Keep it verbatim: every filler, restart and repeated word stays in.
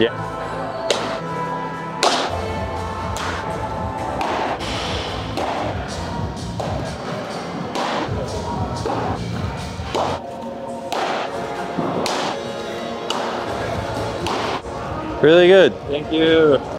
Yeah. Really good. Thank you.